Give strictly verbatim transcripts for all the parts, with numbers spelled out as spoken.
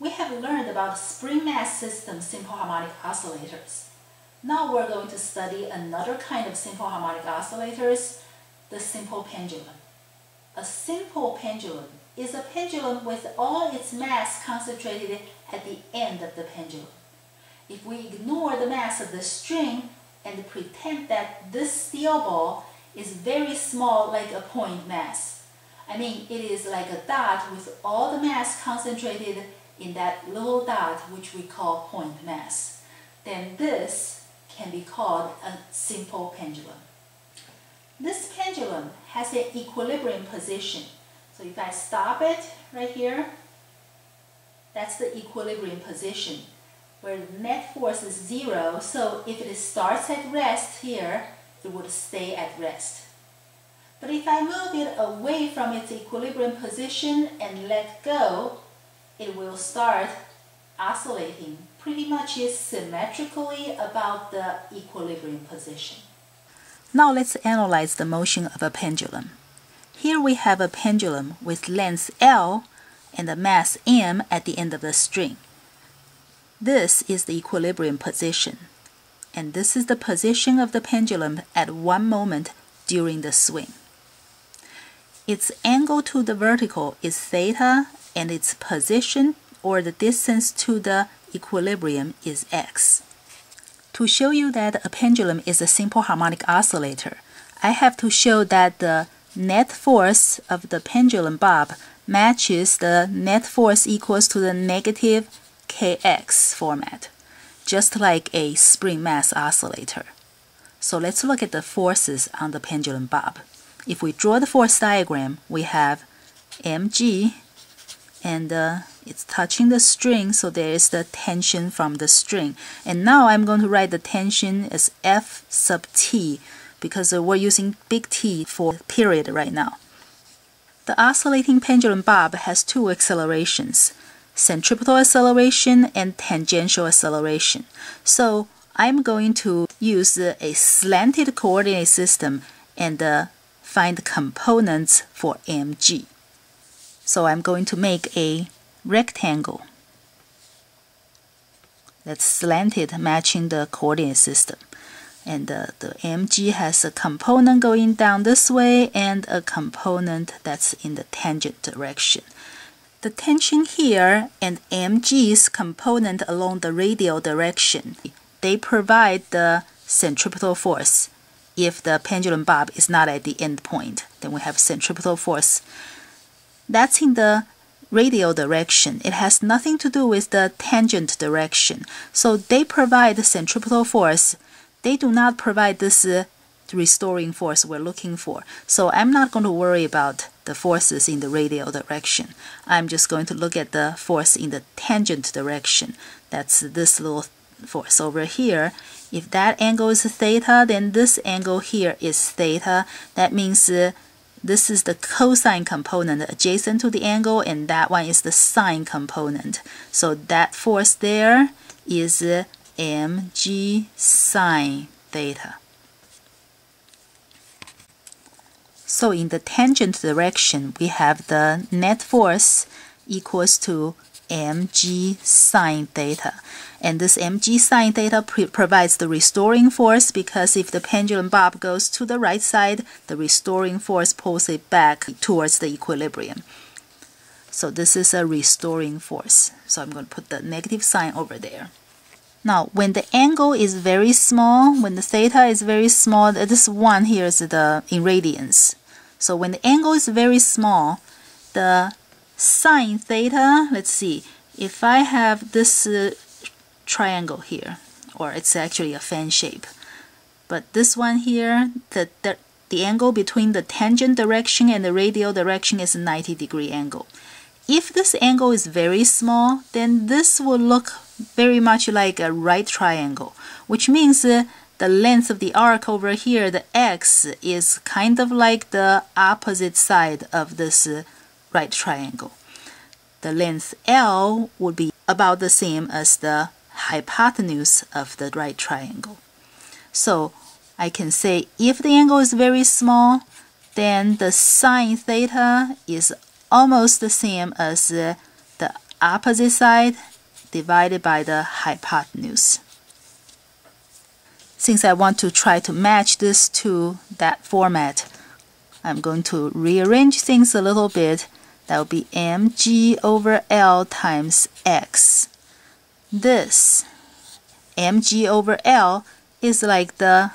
We have learned about spring mass system simple harmonic oscillators. Now we're going to study another kind of simple harmonic oscillators, the simple pendulum. A simple pendulum is a pendulum with all its mass concentrated at the end of the pendulum. If we ignore the mass of the string and pretend that this steel ball is very small, like a point mass, I mean, it is like a dot with all the mass concentrated in that little dot, which we call point mass, then this can be called a simple pendulum. This pendulum has an equilibrium position. So if I stop it right here, that's the equilibrium position, where the net force is zero. So if it starts at rest here, it would stay at rest. But if I move it away from its equilibrium position and let go, it will start oscillating pretty much symmetrically about the equilibrium position. Now let's analyze the motion of a pendulum. Here we have a pendulum with length L and the mass M at the end of the string. This is the equilibrium position, and this is the position of the pendulum at one moment during the swing. Its angle to the vertical is theta, and its position, or the distance to the equilibrium, is x. To show you that a pendulum is a simple harmonic oscillator, I have to show that the net force of the pendulum bob matches the net force equals to the negative kx format, just like a spring mass oscillator. So let's look at the forces on the pendulum bob. If we draw the force diagram, we have mg, and uh, it's touching the string, so there is the tension from the string. And now I'm going to write the tension as F sub t, because we're using big T for period right now. The oscillating pendulum bob has two accelerations, centripetal acceleration and tangential acceleration. So I'm going to use a slanted coordinate system and uh, find components for mg. So I'm going to make a rectangle that's slanted, matching the coordinate system. And uh, the mg has a component going down this way and a component that's in the tangent direction. The tension here and mg's component along the radial direction, they provide the centripetal force. If the pendulum bob is not at the end point, then we have centripetal force. That's in the radial direction. It has nothing to do with the tangent direction. So they provide the centripetal force. They do not provide this uh, restoring force we're looking for. So I'm not going to worry about the forces in the radial direction. I'm just going to look at the force in the tangent direction. That's this little force over here. If that angle is theta, then this angle here is theta. That means uh, this is the cosine component adjacent to the angle, and that one is the sine component. So that force there is uh, mg sine theta. So in the tangent direction, we have the net force equals to mg sine theta. And this mg sine theta provides the restoring force, because if the pendulum bob goes to the right side, the restoring force pulls it back towards the equilibrium. So this is a restoring force. So I'm going to put the negative sign over there. Now, when the angle is very small, when the theta is very small, this one here is the in radians. So when the angle is very small, the sine theta, let's see, if I have this uh, triangle here, or it's actually a fan shape, but this one here, the, the, the angle between the tangent direction and the radial direction is a ninety degree angle. If this angle is very small, then this will look very much like a right triangle, which means uh, the length of the arc over here, the x, is kind of like the opposite side of this uh, right triangle. The length L would be about the same as the hypotenuse of the right triangle. So I can say if the angle is very small, then the sine theta is almost the same as uh, the opposite side divided by the hypotenuse. Since I want to try to match this to that format, I'm going to rearrange things a little bit. That would be mg over L times x. This mg over L is like the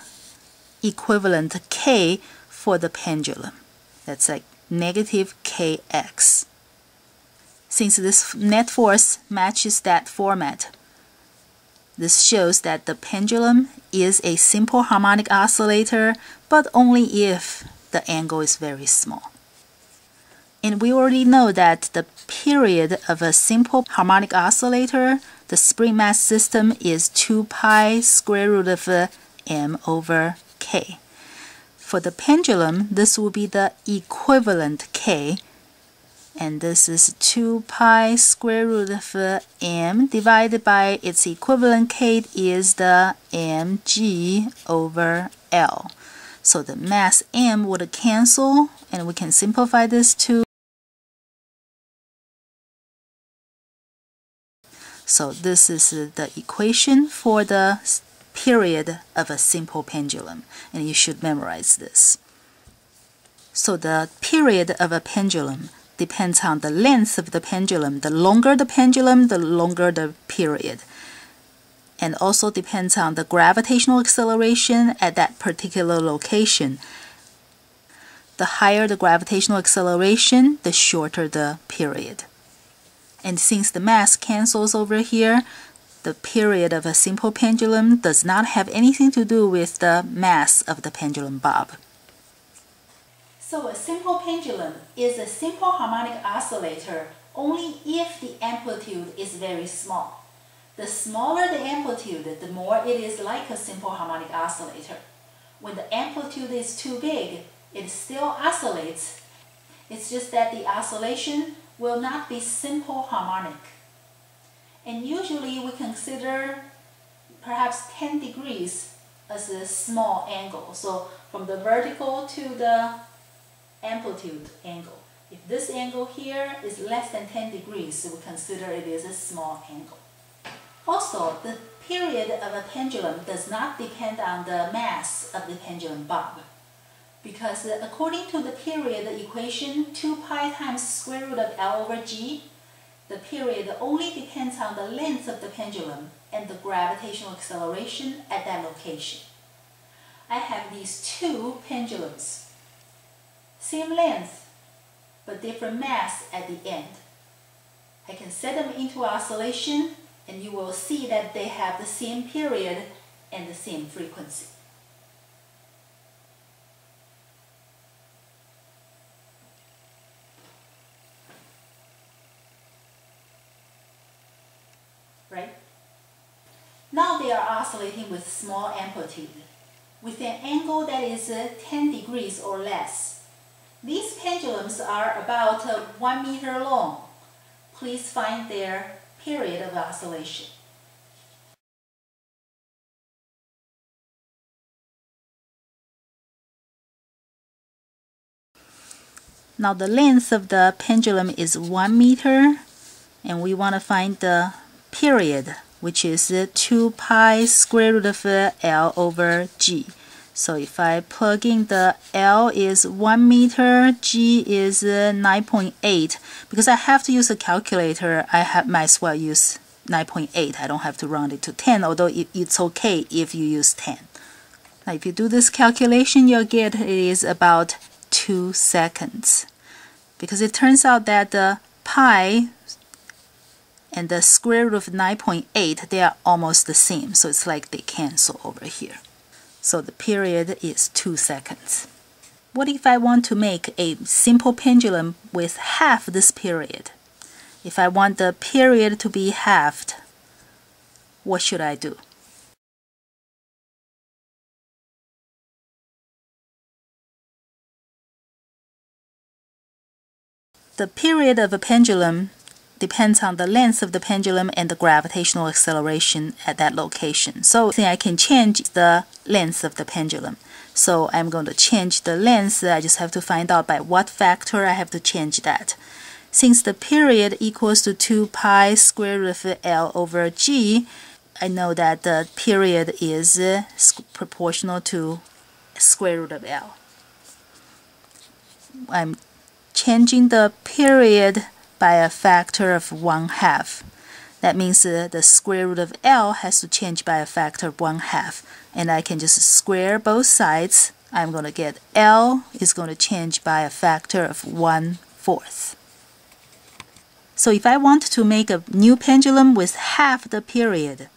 equivalent k for the pendulum. That's like negative kx. Since this net force matches that format, this shows that the pendulum is a simple harmonic oscillator, but only if the angle is very small. And we already know that the period of a simple harmonic oscillator, the spring mass system, is two pi square root of m over k. For the pendulum, this will be the equivalent k, and this is two pi square root of m divided by its equivalent k is the mg over L. So the mass m would cancel, and we can simplify this to. So this is the equation for the period of a simple pendulum, and you should memorize this. So the period of a pendulum depends on the length of the pendulum. The longer the pendulum, the longer the period. And also depends on the gravitational acceleration at that particular location. The higher the gravitational acceleration, the shorter the period. And since the mass cancels over here, the period of a simple pendulum does not have anything to do with the mass of the pendulum bob. So a simple pendulum is a simple harmonic oscillator only if the amplitude is very small. The smaller the amplitude, the more it is like a simple harmonic oscillator. When the amplitude is too big, it still oscillates. It's just that the oscillation will not be simple harmonic. And usually we consider perhaps ten degrees as a small angle. So from the vertical to the amplitude angle. If this angle here is less than ten degrees, we consider it is a small angle. Also, the period of a pendulum does not depend on the mass of the pendulum bob. Because according to the period equation, two pi times square root of L over G, the period only depends on the length of the pendulum and the gravitational acceleration at that location. I have these two pendulums. Same length, but different mass at the end. I can set them into oscillation, and you will see that they have the same period and the same frequency. Right? Now they are oscillating with small amplitude, with an angle that is uh, ten degrees or less. These pendulums are about uh, one meter long. Please find their period of oscillation. Now the length of the pendulum is one meter, and we want to find the period, which is two pi square root of L over G. So if I plug in the L is one meter, G is nine point eight. Because I have to use a calculator, I have, might as well use nine point eight. I don't have to round it to ten, although it, it's okay if you use ten. Now if you do this calculation, you'll get it is about two seconds. Because it turns out that the pi and the square root of nine point eight, they are almost the same. So it's like they cancel over here. So the period is two seconds. What if I want to make a simple pendulum with half this period? If I want the period to be halved, what should I do? The period of a pendulum depends on the length of the pendulum and the gravitational acceleration at that location. So I can change the length of the pendulum. So I'm going to change the length. I just have to find out by what factor I have to change that. Since the period equals to two pi square root of L over G, I know that the period is uh, proportional to square root of L. I'm changing the period by a factor of one half. That means uh, the square root of L has to change by a factor of one half. And I can just square both sides. I'm going to get L is going to change by a factor of one fourth. So if I want to make a new pendulum with half the period,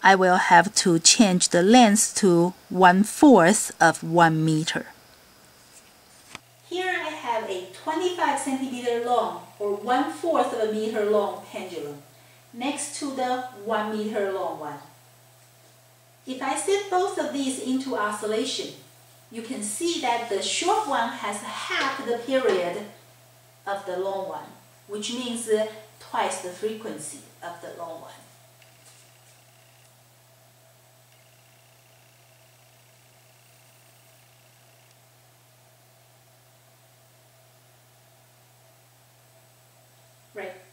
I will have to change the length to one fourth of one meter. Here I have a twenty-five centimeter long or one fourth of a meter long pendulum next to the one meter long one. If I set both of these into oscillation, you can see that the short one has half the period of the long one, which means uh, twice the frequency of the long one. Right.